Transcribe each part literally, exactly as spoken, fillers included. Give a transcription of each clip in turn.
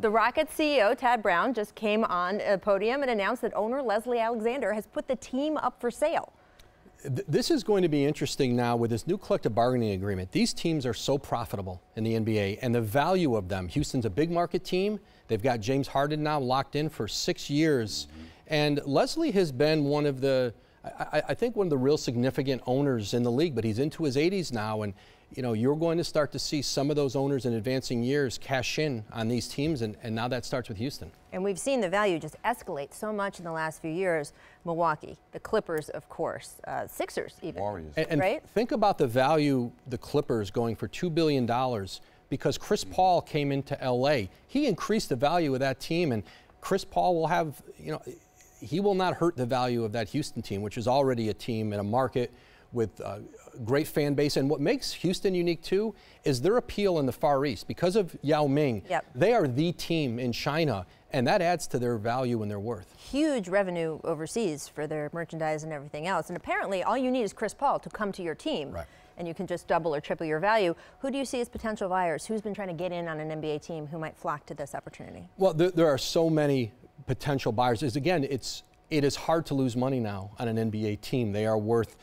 The Rockets C E O, Tad Brown, just came on a podium and announced that owner Leslie Alexander has put the team up for sale. This is going to be interesting now with this new collective bargaining agreement. These teams are so profitable in the N B A and the value of them. Houston's a big market team. They've got James Harden now locked in for six years. And Leslie has been one of the, I, I think one of the real significant owners in the league, but he's into his eighties now. And, you know, you're going to start to see some of those owners in advancing years cash in on these teams. And, and now that starts with Houston. And we've seen the value just escalate so much in the last few years. Milwaukee, the Clippers, of course, uh, Sixers even, Warriors. And, and right? Think about the value the Clippers going for two billion dollars because Chris Paul came into L A. He increased the value of that team, and Chris Paul will have, you know, he will not hurt the value of that Houston team, which is already a team in a market with a great fan base. And what makes Houston unique, too, is their appeal in the Far East. Because of Yao Ming, yep. They are the team in China, and that adds to their value and their worth. Huge revenue overseas for their merchandise and everything else. And apparently, all you need is Chris Paul to come to your team, right. And you can just double or triple your value. Who do you see as potential buyers? Who's been trying to get in on an N B A team who might flock to this opportunity? Well, there, there are so many potential buyers. Is again, it's it is hard to lose money now on an N B A team. They are worth,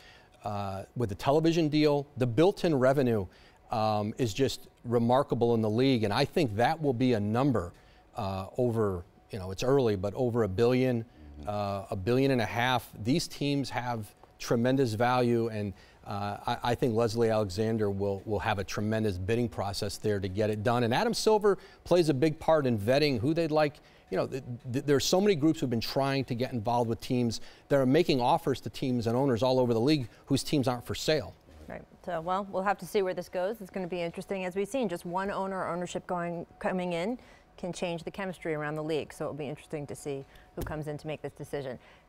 uh, with the television deal, the built-in revenue um, is just remarkable in the league, and I think that will be a number uh, over, you know, it's early, but over a billion, uh, a billion and a half. These teams have tremendous value, and uh, I, I think Leslie Alexander will will have a tremendous bidding process there to get it done. And Adam Silver plays a big part in vetting who they'd like. You know, th th there are so many groups who've been trying to get involved with teams that are making offers to teams and owners all over the league whose teams aren't for sale. Right. So, well, we'll have to see where this goes. It's going to be interesting. As we've seen, just one owner ownership going coming in can change the chemistry around the league. So it'll be interesting to see who comes in to make this decision.